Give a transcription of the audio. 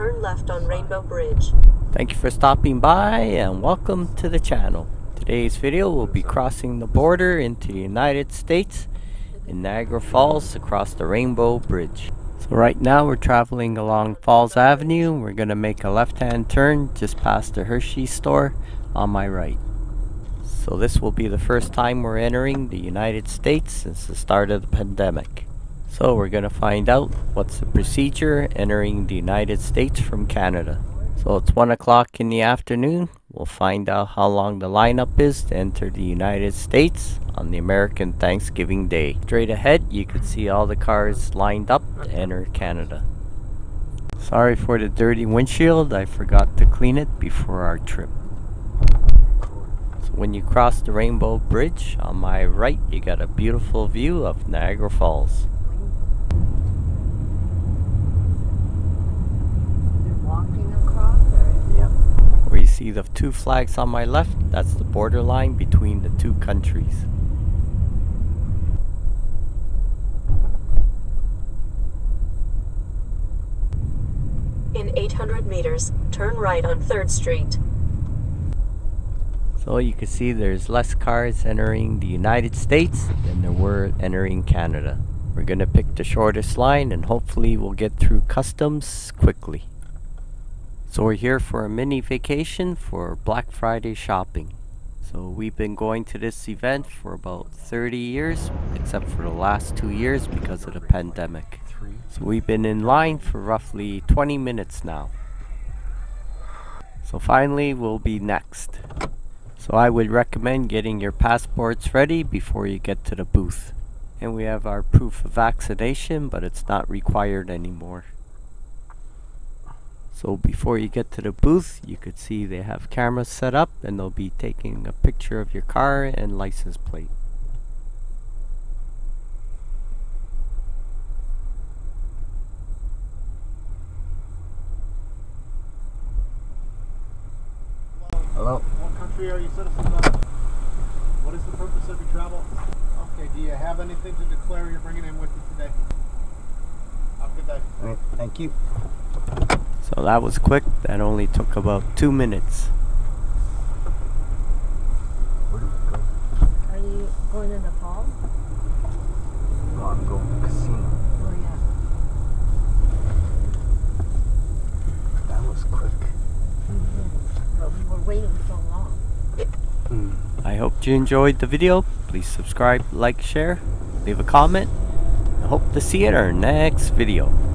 turn left on Rainbow Bridge. Thank you for stopping by and welcome to the channel. Today's video will be crossing the border into the United States in Niagara Falls across the Rainbow Bridge. So right now we're traveling along Falls Avenue. We're going to make a left-hand turn just past the Hershey store on my right. So this will be the first time we're entering the United States since the start of the pandemic. So we're going to find out what's the procedure entering the United States from Canada. So it's 1 o'clock in the afternoon. We'll find out how long the lineup is to enter the United States on the American Thanksgiving Day. Straight ahead you can see all the cars lined up to enter Canada. Sorry for the dirty windshield, I forgot to clean it before our trip. When you cross the Rainbow Bridge, on my right, you got a beautiful view of Niagara Falls. They're walking across there. Yep. Where you see the two flags on my left, that's the borderline between the two countries. In 800 meters, turn right on 3rd Street. So you can see there's less cars entering the United States than there were entering Canada. We're going to pick the shortest line and hopefully we'll get through customs quickly. So we're here for a mini vacation for Black Friday shopping. So we've been going to this event for about 30 years, except for the last 2 years because of the pandemic. So we've been in line for roughly 20 minutes now. So finally we'll be next. So I would recommend getting your passports ready before you get to the booth. And we have our proof of vaccination, but it's not required anymore. So before you get to the booth, you could see they have cameras set up and they'll be taking a picture of your car and license plate. Hello. Are you citizens of? What is the purpose of your travel? Okay, do you have anything to declare you're bringing in with you today? Have a good day. All right, thank you. So that was quick. That only took about 2 minutes. Where do we go? Are you going to Nepal? No, I'm going to the casino. Oh, yeah. That was quick. Mm-hmm. But we were waiting so long. I hope you enjoyed the video. Please subscribe, like, share, leave a comment. I hope to see you in our next video.